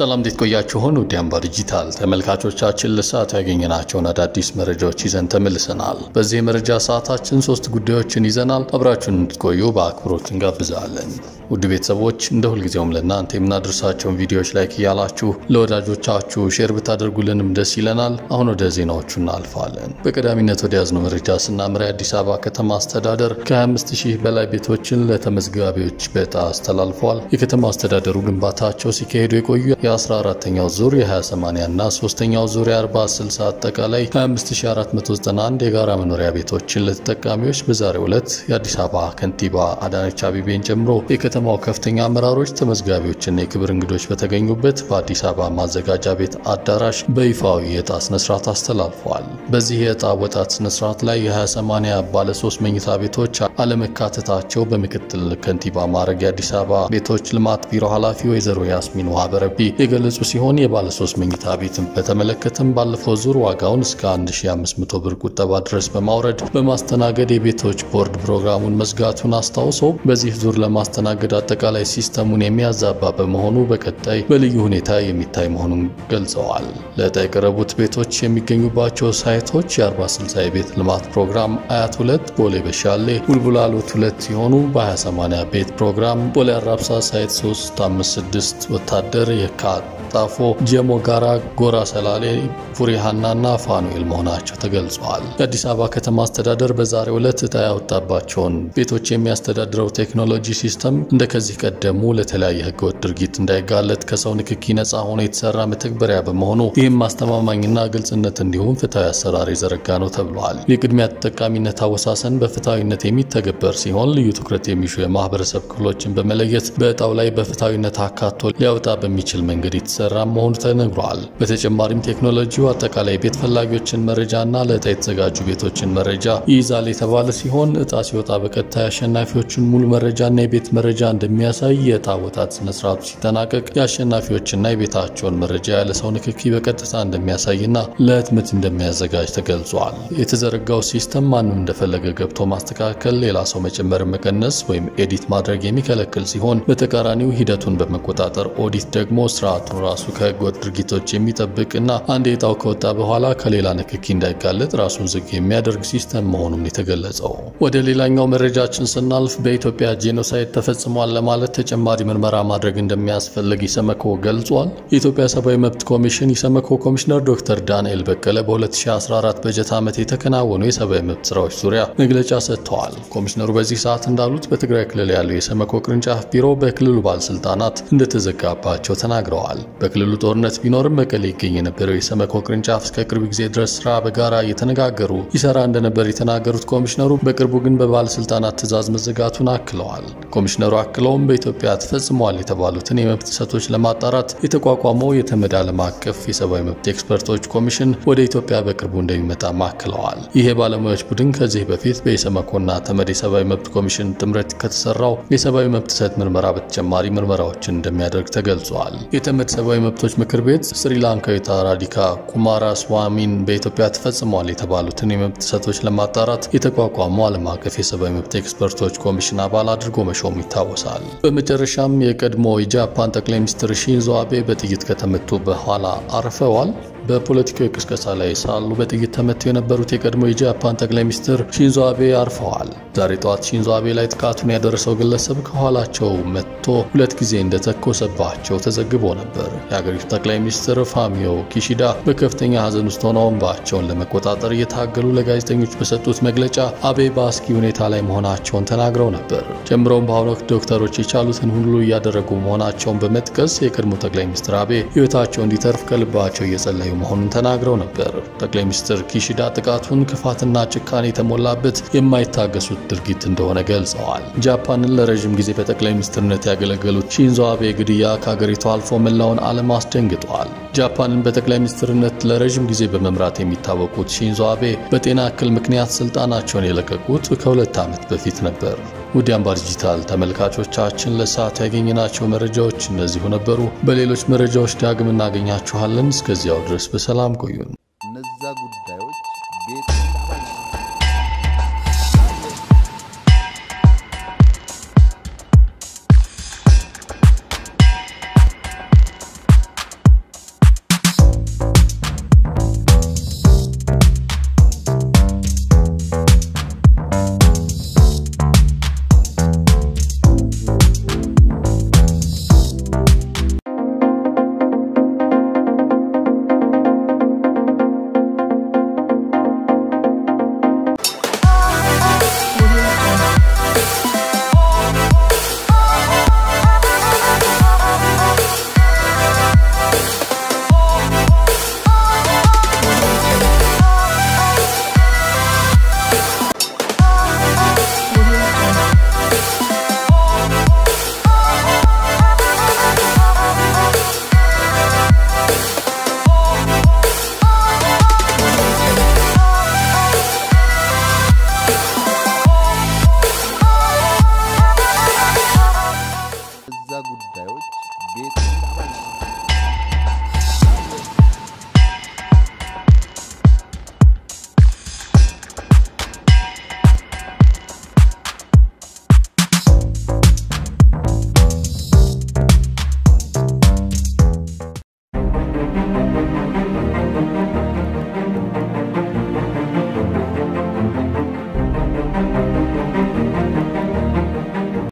ሰላም ዲት ቆያችሁ ሆኑ ዲያምባ ዲጂታል ተመልካቾቻችን ለሰዓት ያገኘናቸውን አዳዲስ መረጃዎች ይዘን ተመልሰናል። በዚህ መረጃ ሰዓታችን 3 ጉዳዮችን ይዘናል። አብራችሁን እንድትቆዩ በአክብሮት እንጋብዛለን። ውድ ቤተሰቦች እንደሁል ጊዜውም ለእናንተ የምናደርሳቸውን ቪዲዮዎች ላይክ ያላችሁ ለወዳጆቻችሁ ሼር ብታደርጉልንም ደስ ይለናል። አሁን ወደ ዜናዎቹ እናልፋለን። በቀዳሚነት ወደ ያዝነው መረጃ ስናመራ አዲስ አበባ ከተማ አስተዳደር ከ5000 በላይ ቤቶችን ለተመዝጋቢዎች በዕጣ አስተላልፏል። የከተማ አስተዳደሩ ግንባታቸው ሲካሄዱ የቆዩ የ14ኛው ዙር የ28 እና 3ኛው ዙር የ40/60 አጠቃላይ 5491 የጋራ መኖሪያ ቤቶችን ለተጠቃሚዎች በዛሬው ዕለት የአዲስ አበባ ከንቲባ አዳነች አቤቤን ጀምሮ የከተማው ከፍተኛ አመራሮች ተመዝጋቢዎችና የክብር እንግዶች በተገኙበት በአዲስ አበባ ማዘጋጃ ቤት አዳራሽ በይፋዊ የዕጣ ስነስርዓት አስተላልፏል። በዚህ የዕጣ አወጣት ስነስርዓት ላይ የ28 ባለ 3 መኝታ ቤቶች አለመካተታቸው በምክትል ከንቲባ ማዕረግ የአዲስ አበባ ቤቶች ልማት ቢሮ ኃላፊ ወይዘሮ ያስሚን ዋበረቢ የገለጹ ሲሆን የባለ 3 መኝታ ቤትን በተመለከተም ባለፈው ዙር ዋጋውን እስከ 1500 ብር ቁጠባ ድረስ በማውረድ በማስተናገድ የቤቶች ቦርድ ፕሮግራሙን መዝጋቱን አስታውሰው በዚህ ዙር ለማስተናገድ አጠቃላይ ሲስተሙን የሚያዛባ በመሆኑ በቀጣይ በልዩ ሁኔታ የሚታይ መሆኑን ገልጸዋል። ለተቀረቡት ቤቶች የሚገኙባቸው ሳይቶች የ40/60 የቤት ልማት ፕሮግራም አያት 2 ቦሌ በሻሌ ቡልቡላሉት 2 ሲሆኑ በ28 ቤት ፕሮግራም ቦሌ አራብሳ ሳይት 356 ወታደር ካጣፎ ጀሞ ጋራ ጎራ ሰላሌ ፉሪሃናና ፋኑኤል መሆናቸው ተገልጿል። አዲስ አበባ ከተማ አስተዳደር በዛሬው ዕለት ያወጣባቸውን ቤቶች የሚያስተዳድረው ቴክኖሎጂ ሲስተም እንደከዚህ ቀደሙ ለተለያየ ህገወጥ ድርጊት እንዳይጋለጥ ከሰው ንክኪ ነፃ ሆኖ የተሰራ መተግበሪያ በመሆኑ ይህም ማስተማማኝና ግልጽነት እንዲሁም ፍትሃዊ አሰራር የዘረጋ ነው ተብሏል። የቅድሚያ ተጠቃሚነት አወሳሰን በፍትሃዊነት የሚተገበር ሲሆን ልዩ ትኩረት የሚሹ የማህበረሰብ ክፍሎችን በመለየት በዕጣው ላይ በፍትሃዊነት አካቶ ሊያወጣ በሚችል መንገድ የተሰራ መሆኑ ተነግሯል። በተጨማሪም ቴክኖሎጂው አጠቃላይ ቤት ፈላጊዎችን መረጃና ለዕጣ የተዘጋጁ ቤቶችን መረጃ ይይዛል የተባለ ሲሆን ዕጣ ሲወጣ በቀጥታ አሸናፊዎችን ሙሉ መረጃና የቤት መረጃ እንደሚያሳይ የዕጣ አወጣት ስነ ስርዓቱ ሲጠናቀቅ የአሸናፊዎችና የቤታቸውን መረጃ ያለ ሰው ንክኪ በቀጥታ እንደሚያሳይና ለህትመት እንደሚያዘጋጅ ተገልጿል። የተዘረጋው ሲስተም ማንም እንደፈለገ ገብቶ ማስተካከል፣ ሌላ ሰው መጨመር፣ መቀነስ ወይም ኤዲት ማድረግ የሚከለክል ሲሆን በተቃራኒው ሂደቱን በመቆጣጠር ኦዲት ደግሞ ስራቱን ራሱ ከህገወጥ ድርጊቶች የሚጠብቅና አንድ የዕጣው ከወጣ በኋላ ከሌላ ንክኪ እንዳይጋለጥ ራሱን ዝግ የሚያደርግ ሲስተም መሆኑን የተገለጸው። ወደ ሌላኛው መረጃችን ስናልፍ በኢትዮጵያ ጄኖሳይድ ተፈጽሟል ለማለት ተጨማሪ ምርመራ ማድረግ እንደሚያስፈልግ ኢሰመኮ ገልጿል። የኢትዮጵያ ሰብአዊ መብት ኮሚሽን ኢሰመኮ ኮሚሽነር ዶክተር ዳንኤል በቀለ በ2014 በጀት ዓመት የተከናወኑ የሰብአዊ መብት ስራዎች ዙሪያ መግለጫ ሰጥተዋል። ኮሚሽነሩ በዚህ ሰዓት እንዳሉት በትግራይ ክልል ያለው የኢሰመኮ ቅርንጫፍ ቢሮ በክልሉ ባለስልጣናት እንደተዘጋባቸው ተናግረዋል። በክልሉ ጦርነት ቢኖርም መቀሌ ይገኝ የነበረው የሰመኮ ቅርንጫፍ እስከ ቅርብ ጊዜ ድረስ ስራ በጋራ እየተነጋገሩ ይሰራ እንደነበር የተናገሩት ኮሚሽነሩ በቅርቡ ግን በባለስልጣናት ትዕዛዝ መዘጋቱን አክለዋል። ኮሚሽነሩ አክለውም በኢትዮጵያ ተፈጽሟል የተባሉትን የመብት ጥሰቶች ለማጣራት የተቋቋመው የተመድ ዓለም አቀፍ የሰብአዊ መብት ኤክስፐርቶች ኮሚሽን ወደ ኢትዮጵያ በቅርቡ እንደሚመጣ አክለዋል። ይሄ ባለሙያዎች ቡድን ከዚህ በፊት በኢሰመኮና ተመድ የሰብአዊ መብት ኮሚሽን ጥምረት ከተሰራው የሰብአዊ መብት ጥሰት ምርመራ በተጨማሪ ምርመራዎችን እንደሚያደርግ ተገልጿል። የተመድ ሰብአዊ መብቶች ምክር ቤት ስሪላንካዊቷ ራዲካ ኩማራስዋሚን በኢትዮጵያ ተፈጽሟል የተባሉትን የመብት ጥሰቶች ለማጣራት የተቋቋመው ዓለም አቀፍ የሰብአዊ መብት ኤክስፐርቶች ኮሚሽን አባል አድርጎ መሾሙ ይታወሳል። በመጨረሻም የቀድሞ የጃፓን ጠቅላይ ሚኒስትር ሺንዞ አቤ በጥይት ከተመቱ በኋላ አርፈዋል። በፖለቲካዊ ቅስቀሳ ላይ ሳሉ በጥይት ተመተው የነበሩት የቀድሞ የጃፓን ጠቅላይ ሚኒስትር ሺንዞ አቤ አርፈዋል። ዛሬ ጠዋት ሺንዞ አቤ ላይ ጥቃቱን ያደረሰው ግለሰብ ከኋላቸው መጥቶ 2 ጊዜ እንደተኮሰባቸው ተዘግቦ ነበር። የአገሪቱ ጠቅላይ ሚኒስትር ፋሚዮ ኪሺዳ በከፍተኛ ሐዘን ውስጥ ሆነው እንባቸውን ለመቆጣጠር እየታገሉ ለጋዜጠኞች በሰጡት መግለጫ አቤ በአስጊ ሁኔታ ላይ መሆናቸውን ተናግረው ነበር። ጀምሮም በአሁኑ ወቅት ዶክተሮች የቻሉትን ሁሉ እያደረጉ መሆናቸውን በመጥቀስ የቀድሞ ጠቅላይ ሚኒስትር አቤ ህይወታቸው እንዲተርፍ ከልባቸው እየጸለዩ መሆኑን ተናግረው ነበር። ጠቅላይ ሚኒስትር ኪሺዳ ጥቃቱን ክፋትና ጭካኔ የተሞላበት የማይታገሱት ድርጊት እንደሆነ ገልጸዋል። ጃፓንን ለረጅም ጊዜ በጠቅላይ ሚኒስትርነት ያገለገሉት ሺንዞ አቤ ግድያ ከሀገሪቱ አልፎ መላውን ዓለም አስደንግጧል። ጃፓንን በጠቅላይ ሚኒስትርነት ለረጅም ጊዜ በመምራት የሚታወቁት ሺንዞ አቤ በጤና እክል ምክንያት ስልጣናቸውን የለቀቁት ከ2 ዓመት በፊት ነበር። ውድ የአምባ ዲጂታል ተመልካቾቻችን ለሰዓት ያገኘናቸው መረጃዎች እነዚሁ ነበሩ። በሌሎች መረጃዎች ዳግም እናገኛችኋለን። እስከዚያው ድረስ በሰላም ቆዩን።